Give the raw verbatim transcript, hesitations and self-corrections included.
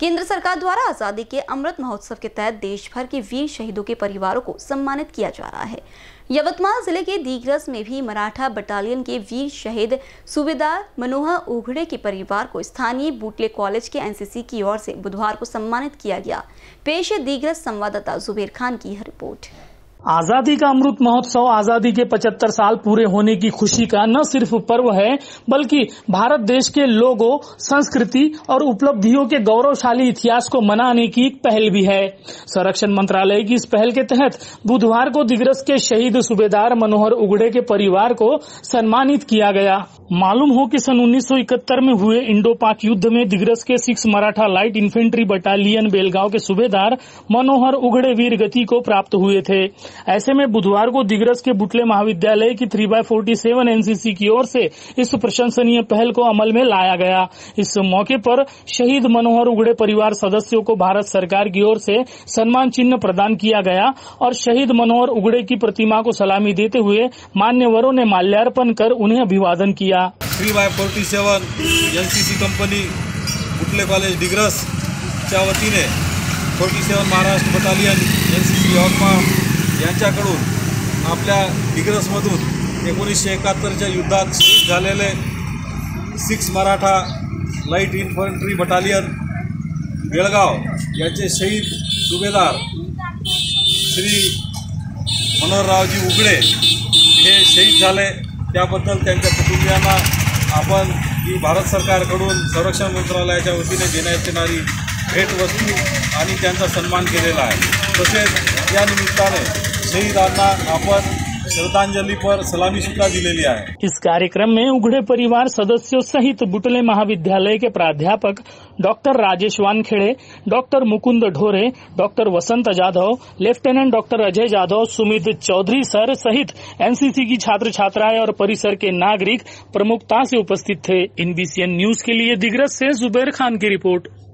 केंद्र सरकार द्वारा आज़ादी के अमृत महोत्सव के तहत देश भर के वीर शहीदों के परिवारों को सम्मानित किया जा रहा है। यवतमाल जिले के दिग्रस में भी मराठा बटालियन के वीर शहीद सूबेदार मनोहर उगड़े के परिवार को स्थानीय बुटले कॉलेज के एनसीसी की ओर से बुधवार को सम्मानित किया गया। पेश है दिग्रस संवाददाता जुबेर खान की रिपोर्ट। आजादी का अमृत महोत्सव आजादी के पचहत्तर साल पूरे होने की खुशी का न सिर्फ पर्व है बल्कि भारत देश के लोगों, संस्कृति और उपलब्धियों के गौरवशाली इतिहास को मनाने की एक पहल भी है। संरक्षण मंत्रालय की इस पहल के तहत बुधवार को दिग्रस के शहीद सूबेदार मनोहर उगड़े के परिवार को सम्मानित किया गया। मालूम हो कि सन उन्नीस सौ इकहत्तर में हुए इंडो पाक युद्ध में दिग्रस के six Maratha light infantry battalion Belgaum के सूबेदार मनोहर उगड़े वीर गति को प्राप्त हुए थे। ऐसे में बुधवार को दिग्रस के बुटले महाविद्यालय की three by forty seven NCC की ओर से इस प्रशंसनीय पहल को अमल में लाया गया। इस मौके पर शहीद मनोहर उगड़े परिवार सदस्यों को भारत सरकार की ओर से सम्मान चिन्ह प्रदान किया गया और शहीद मनोहर उगड़े की प्रतिमा को सलामी देते हुए मान्यवरों ने माल्यार्पण कर उन्हें अभिवादन किया। Three by forty seven NCC company Butle college Digras च्या वतीने forty seven Maharashtra battalion NCC Yavatmal यांच्याकडून आपल्या दिग्रसमधून एकोणीसशे एकाहत्तरच्या युद्धात शहीद झालेले six Maratha light infantry battalion Belgaum यांचे शहीद सुभेदार श्री मनोहररावजी उगडे हे शहीद झाले, त्याबद्दल त्यांच्या कुटुंबियांना आपण ही भारत सरकारकडून संरक्षण मंत्रालयाच्या वतीने देण्यात येणारी भेटवस्तू आणि त्यांचा सन्मान केलेला आहे। तसेच या निमित्ताने शहीदांना आपण श्रद्धांजलि पर सलामी सुद्धा दिलेली आहे। इस कार्यक्रम में उगड़े परिवार सदस्यों सहित बुटले महाविद्यालय के प्राध्यापक doctor Rajesh Wankhede, doctor Mukund Dhore, doctor Vasant Jadhav, lieutenant doctor Ajay Jadhav, Sumit Chaudhary sir सहित एनसीसी की छात्र छात्राएं और परिसर के नागरिक प्रमुखता से उपस्थित थे। I N B C N news के लिए दिग्रस से जुबेर खान की रिपोर्ट।